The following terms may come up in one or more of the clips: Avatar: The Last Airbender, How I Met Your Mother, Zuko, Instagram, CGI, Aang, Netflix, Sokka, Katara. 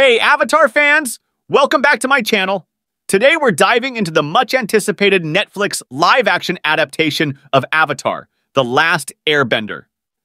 Hey, Avatar fans! Welcome back to my channel. Today we're diving into the much-anticipated Netflix live-action adaptation of Avatar: The Last Airbender.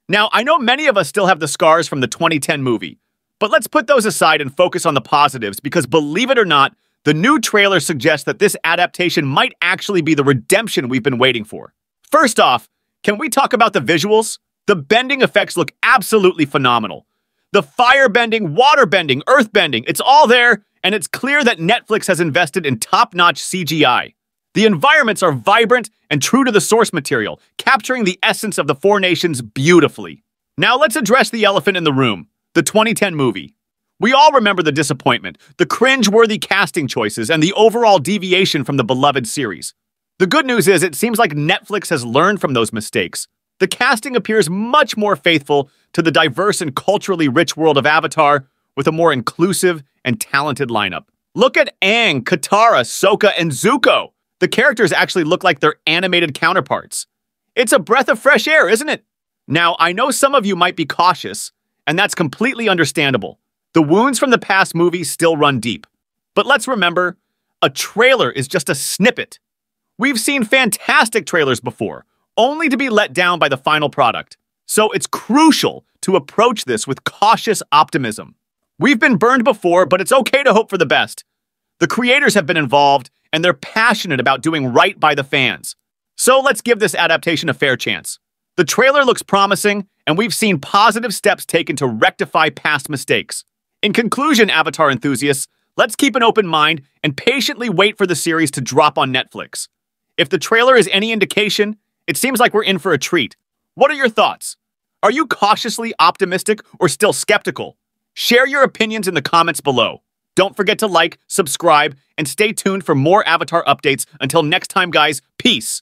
Now, I know many of us still have the scars from the 2010 movie, but let's put those aside and focus on the positives because, believe it or not, the new trailer suggests that this adaptation might actually be the redemption we've been waiting for. First off, can we talk about the visuals? The bending effects look absolutely phenomenal. The fire bending, water bending, earth bending, it's all there, and it's clear that Netflix has invested in top-notch CGI. The environments are vibrant and true to the source material, capturing the essence of the Four Nations beautifully. Now let's address the elephant in the room, the 2010 movie. We all remember the disappointment, the cringe-worthy casting choices, and the overall deviation from the beloved series. The good news is it seems like Netflix has learned from those mistakes. The casting appears much more faithful to the diverse and culturally rich world of Avatar, with a more inclusive and talented lineup. Look at Aang, Katara, Sokka, and Zuko. The characters actually look like their animated counterparts. It's a breath of fresh air, isn't it? Now, I know some of you might be cautious, and that's completely understandable. The wounds from the past movies still run deep. But let's remember, a trailer is just a snippet. We've seen fantastic trailers before, only to be let down by the final product. So it's crucial to approach this with cautious optimism. We've been burned before, but it's okay to hope for the best. The creators have been involved, and they're passionate about doing right by the fans. So let's give this adaptation a fair chance. The trailer looks promising, and we've seen positive steps taken to rectify past mistakes. In conclusion, Avatar enthusiasts, let's keep an open mind and patiently wait for the series to drop on Netflix. If the trailer is any indication, it seems like we're in for a treat. What are your thoughts? Are you cautiously optimistic or still skeptical? Share your opinions in the comments below. Don't forget to like, subscribe, and stay tuned for more Avatar updates. Until next time, guys, peace.